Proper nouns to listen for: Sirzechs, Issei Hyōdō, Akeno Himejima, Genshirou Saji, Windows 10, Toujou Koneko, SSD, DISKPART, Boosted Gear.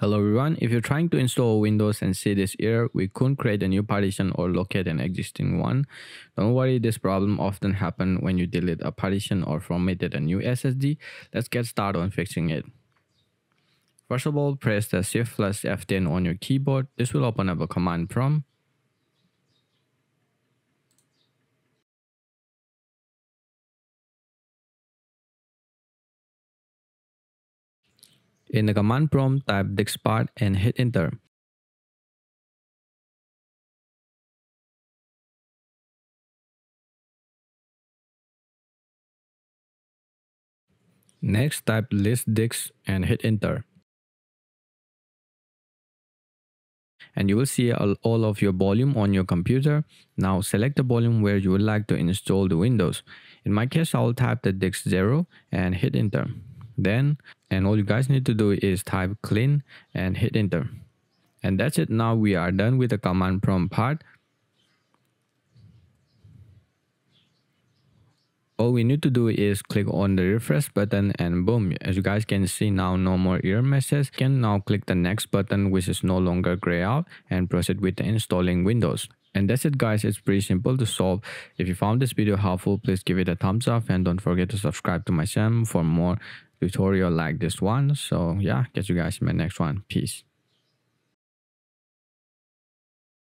Hello everyone, if you're trying to install Windows and see this error, we couldn't create a new partition or locate an existing one. Don't worry, this problem often happens when you delete a partition or formatted a new SSD. Let's get started on fixing it. First of all, press the Shift plus F10 on your keyboard. This will open up a command prompt. In the command prompt, type DISKPART and hit enter. Next, type list disks and hit enter. And you will see all of your volume on your computer. Now select the volume where you would like to install the Windows. In my case, I will type the disk 0 and hit enter. And all you guys need to do is type clean and hit enter. And that's it. Now we are done with the command prompt part. All we need to do is click on the refresh button and boom, as you guys can see, now no more error messages. You can now click the next button, which is no longer grayed out, and proceed with installing Windows. And that's it guys, it's pretty simple to solve. If you found this video helpful, please give it a thumbs up and don't forget to subscribe to my channel for more tutorial like this one. So yeah, catch you guys in my next one. Peace.